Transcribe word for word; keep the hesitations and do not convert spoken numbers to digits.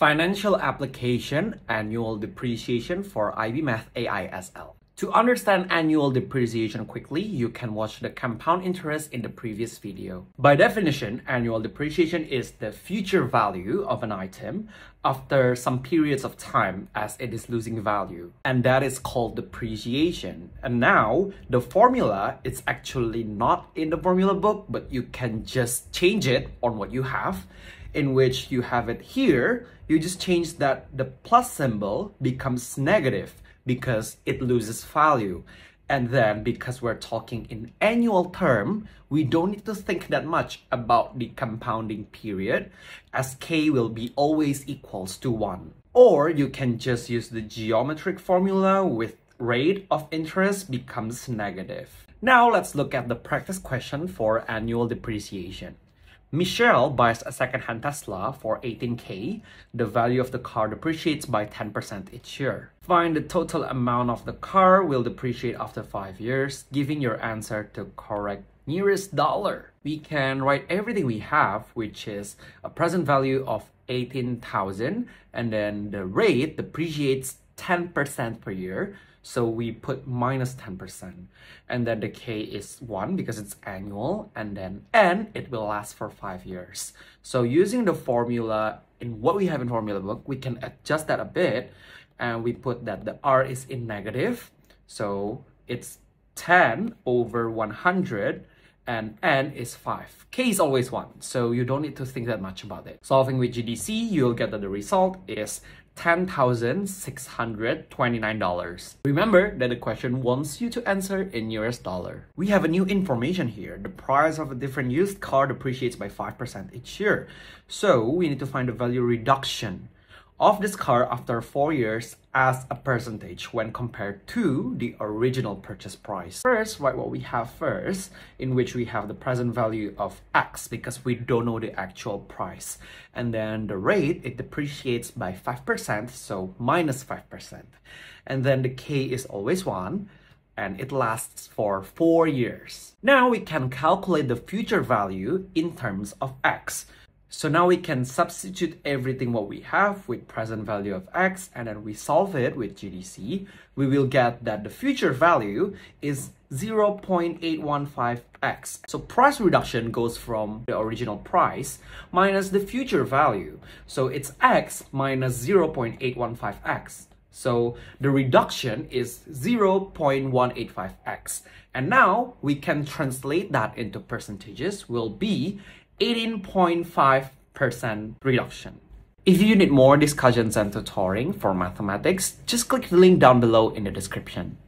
Financial Application Annual Depreciation for I B Math A I S L. To understand annual depreciation quickly, you can watch the compound interest in the previous video. By definition, annual depreciation is the future value of an item after some periods of time as it is losing value, and that is called depreciation. And now, the formula is actually not in the formula book, but you can just change it on what you have, in which you have it here. You just change that the plus symbol becomes negative, because it loses value. And then, because we're talking in annual term, we don't need to think that much about the compounding period, as K will be always equals to one. Or you can just use the geometric formula with rate of interest becomes negative. Now let's look at the practice question for annual depreciation. Michelle buys a second-hand Tesla for eighteen K. The value of the car depreciates by ten percent each year. Find the total amount of the car will depreciate after five years, giving your answer to correct nearest dollar. We can write everything we have, which is a present value of eighteen thousand, and then the rate depreciates ten percent per year. So we put minus ten percent, and then the K is one because it's annual, and then N, it will last for five years. So using the formula in what we have in formula book, we can adjust that a bit, and we put that the R is in negative. So it's ten over one hundred, and N is five. K is always one, so you don't need to think that much about it. Solving with G D C, you'll get that the result is ten thousand six hundred twenty-nine dollars. Remember that the question wants you to answer in U S dollar. We have a new information here. The price of a different used car depreciates by five percent each year. So we need to find the value reduction of this car after four years as a percentage when compared to the original purchase price. First, write what we have first, in which we have the present value of X because we don't know the actual price. And then the rate, it depreciates by five percent, so minus five percent. And then the K is always one, and it lasts for four years. Now we can calculate the future value in terms of X. So now we can substitute everything what we have with present value of X, and then we solve it with G D C. We will get that the future value is zero point eight one five X. So price reduction goes from the original price minus the future value. So it's X minus zero point eight one five X. So the reduction is zero point one eight five X. And now we can translate that into percentages, will be eighteen point five percent reduction. If you need more discussions and tutoring for mathematics, just click the link down below in the description.